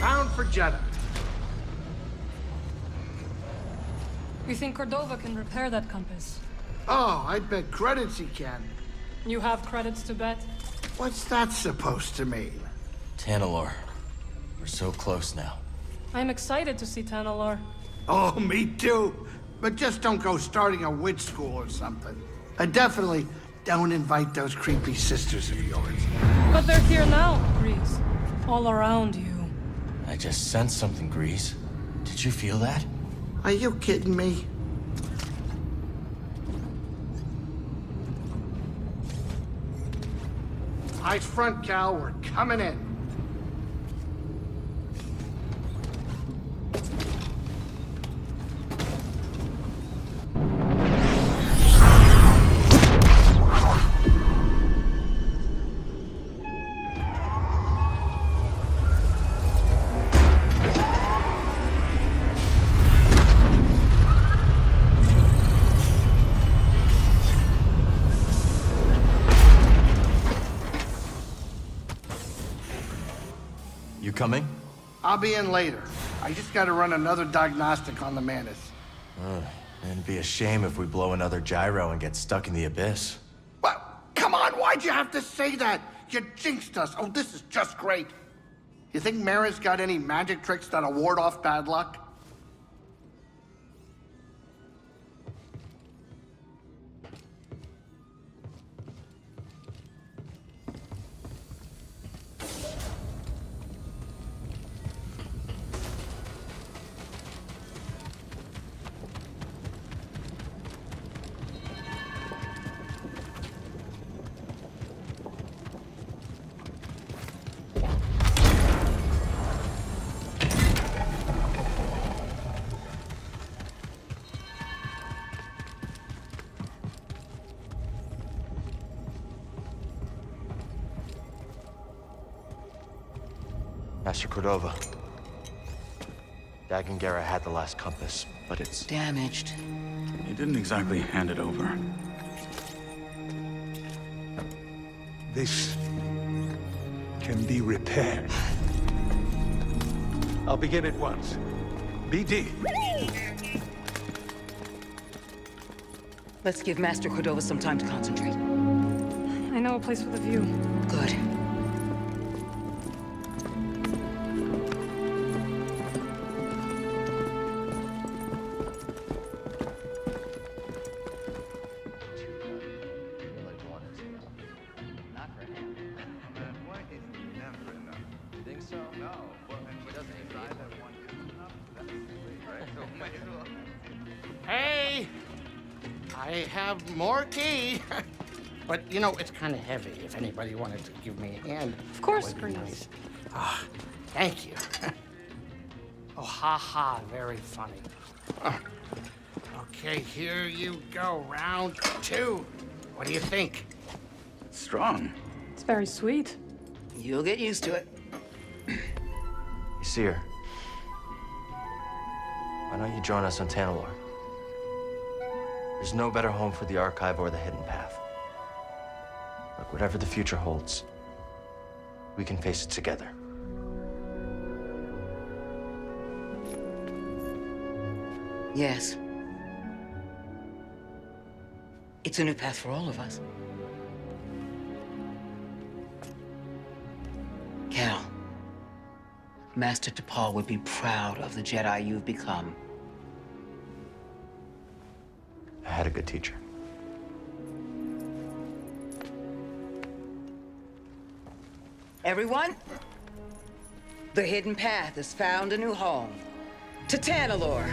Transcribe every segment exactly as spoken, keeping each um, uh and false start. Bound for Jedha. You think Cordova can repair that compass? Oh, I bet credits he can. You have credits to bet? What's that supposed to mean? Tanalorr. We're so close now. I'm excited to see Tanalorr. Oh, me too. But just don't go starting a witch school or something. And definitely don't invite those creepy sisters of yours. But they're here now, Grease. All around you. I just sensed something, Grease. Did you feel that? Are you kidding me? Eyes front, Cal. We're coming in. Coming? I'll be in later. I just gotta run another diagnostic on the Mantis. Uh, it'd be a shame if we blow another gyro and get stuck in the abyss. But, come on, why'd you have to say that? You jinxed us. Oh, this is just great. You think Mara's got any magic tricks that'll ward off bad luck? Master Cordova. Dagan Gera had the last compass, but it's damaged. He didn't exactly hand it over. This can be repaired. I'll begin at once. B D. Let's give Master Cordova some time to concentrate. I know a place with a view. Good. But, you know, it's kind of heavy, if anybody wanted to give me a hand. Of course, Grease. Nice. Oh, thank you. Oh, ha-ha, very funny. Oh. Okay, here you go, round two. What do you think? It's strong. It's very sweet. You'll get used to it. You see her? Why don't you join us on Tanalorr? There's no better home for the Archive or the Hidden Path. Look, whatever the future holds, we can face it together. Yes. It's a new path for all of us. Cal, Master Tapal would be proud of the Jedi you've become. I had a good teacher. Everyone, the Hidden Path has found a new home. To Tanalorr.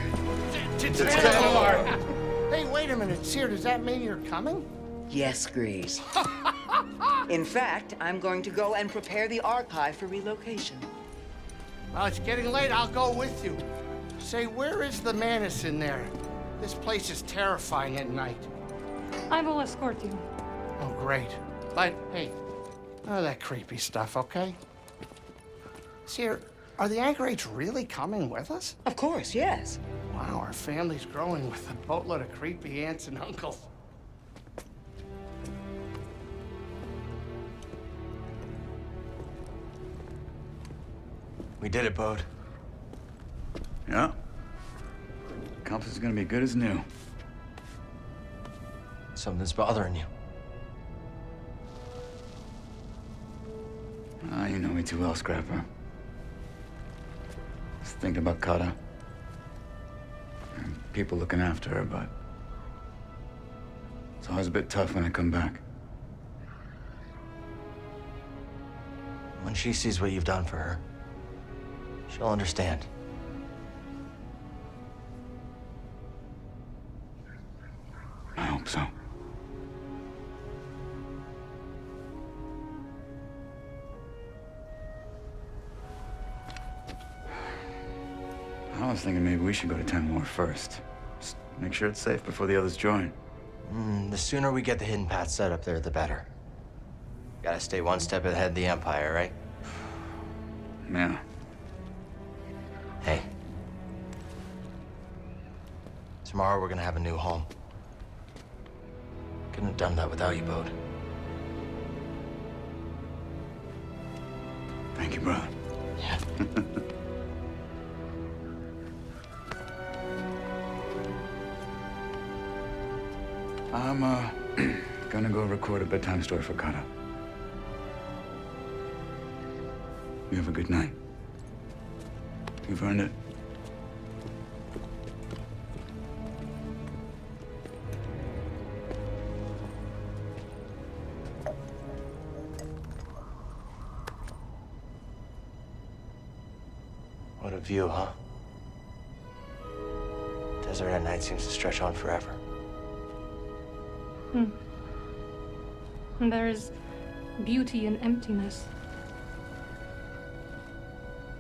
To Tanalorr. Hey, wait a minute, Cere, does that mean you're coming? Yes, Grease. In fact, I'm going to go and prepare the Archive for relocation. Well, it's getting late. I'll go with you. Say, where is the Mantis in there? This place is terrifying at night. I will escort you. Oh, great. But, hey, none of that creepy stuff, okay? Cere, are the anchorates really coming with us? Of course, yes. Wow, our family's growing with a boatload of creepy aunts and uncles. We did it, Bode. Yeah. Compass is gonna be good as new. Something's bothering you. Ah, you know me too well, Scrapper. Just thinking about Kata. And people looking after her, but... it's always a bit tough when I come back. When she sees what you've done for her, she'll understand. I hope so. I was thinking maybe we should go to Tenmore first. Just make sure it's safe before the others join. Mm, the sooner we get the Hidden Path set up there, the better. Gotta stay one step ahead of the Empire, right? Yeah. Hey. Tomorrow we're gonna have a new home. Couldn't have done that without you, Bode. Thank you, brother. Yeah. I'm, uh, gonna go record a bedtime story for Kata. You have a good night. You've earned it. What a view, huh? Desert at night seems to stretch on forever. Hmm. And there is beauty in emptiness.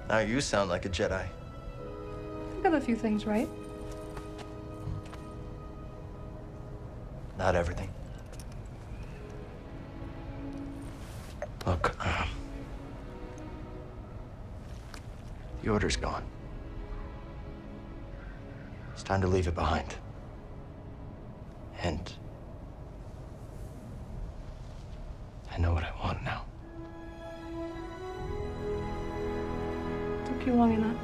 Now you sound like a Jedi. I got a few things right. Not everything. Look, um, the order's gone. It's time to leave it behind. And I know what I want now. You long enough.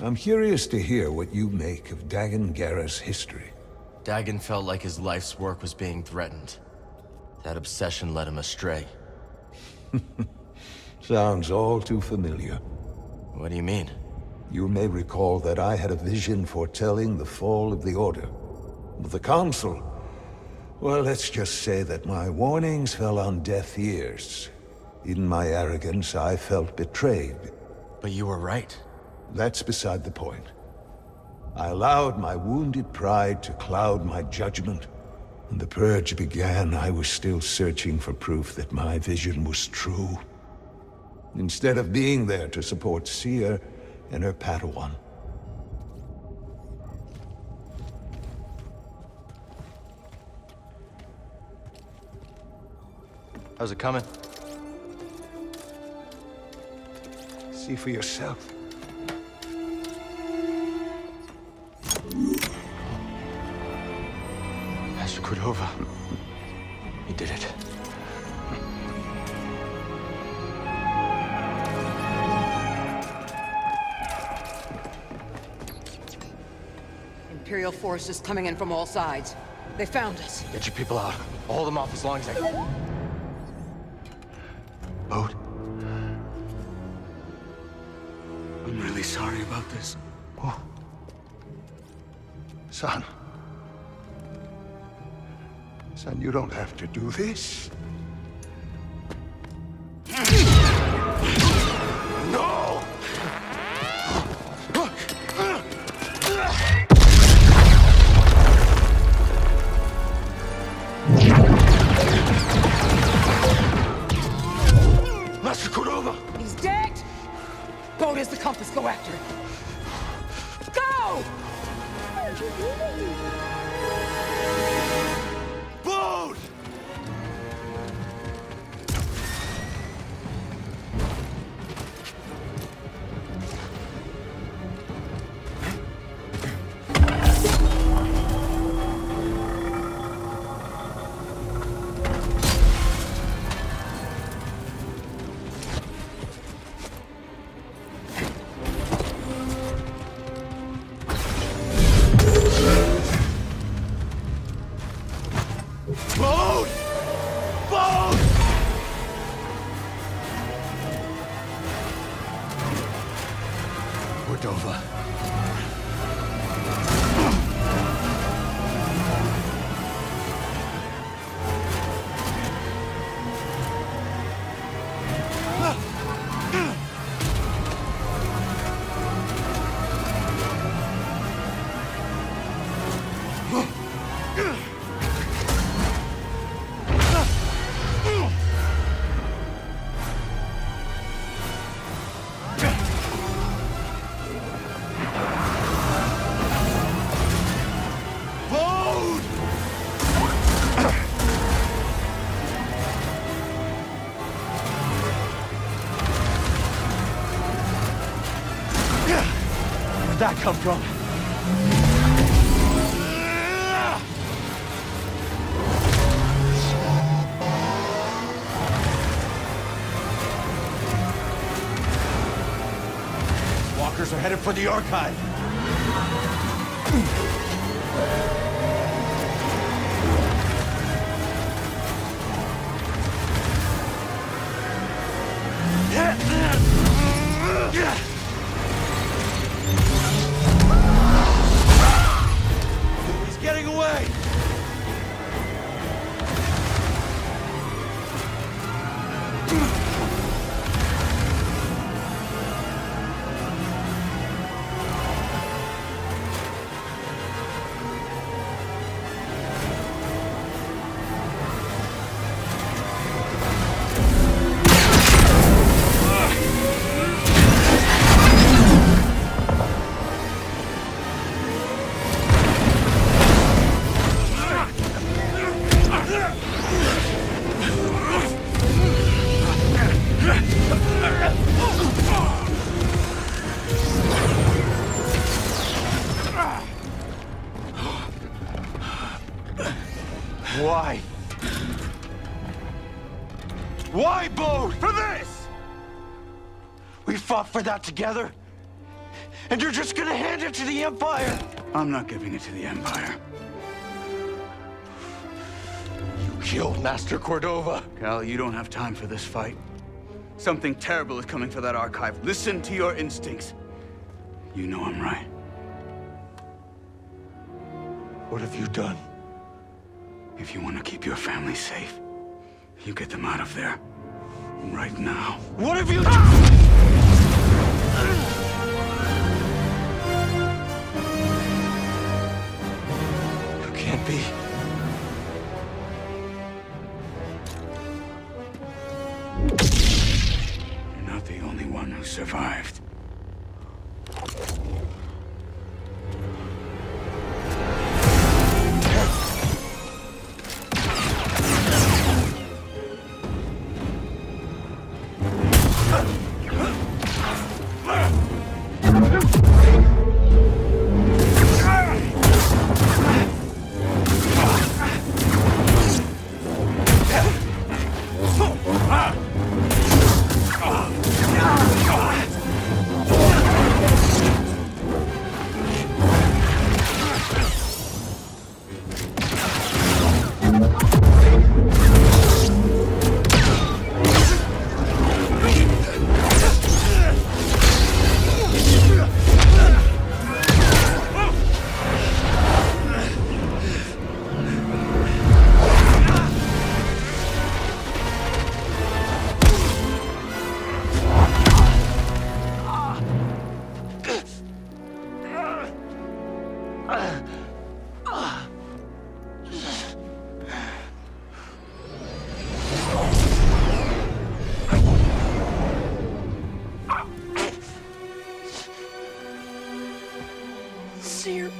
I'm curious to hear what you make of Dagan Gera's history. Dagan felt like his life's work was being threatened. That obsession led him astray. Sounds all too familiar. What do you mean? You may recall that I had a vision foretelling the fall of the Order. With the Council... well, let's just say that my warnings fell on deaf ears. In my arrogance, I felt betrayed. But you were right. That's beside the point. I allowed my wounded pride to cloud my judgment. When the Purge began, I was still searching for proof that my vision was true. Instead of being there to support Cere and her Padawan. How's it coming? See for yourself. Master Cordova. You did it. Imperial force is coming in from all sides. They found us. Get your people out. I'll hold them off as long as I can. Bode. I'm really sorry about this. Oh. Son. Son, you don't have to do this. Where'd that come from? Walkers are headed for the Archive. For that together, and you're just gonna hand it to the Empire. I'm not giving it to the Empire. You killed Master Cordova. Cal, you don't have time for this fight. Something terrible is coming for that Archive. Listen to your instincts. You know I'm right. What have you done? If you want to keep your family safe, you get them out of there right now. What have you done? You can't be. You're not the only one who survived. Cere.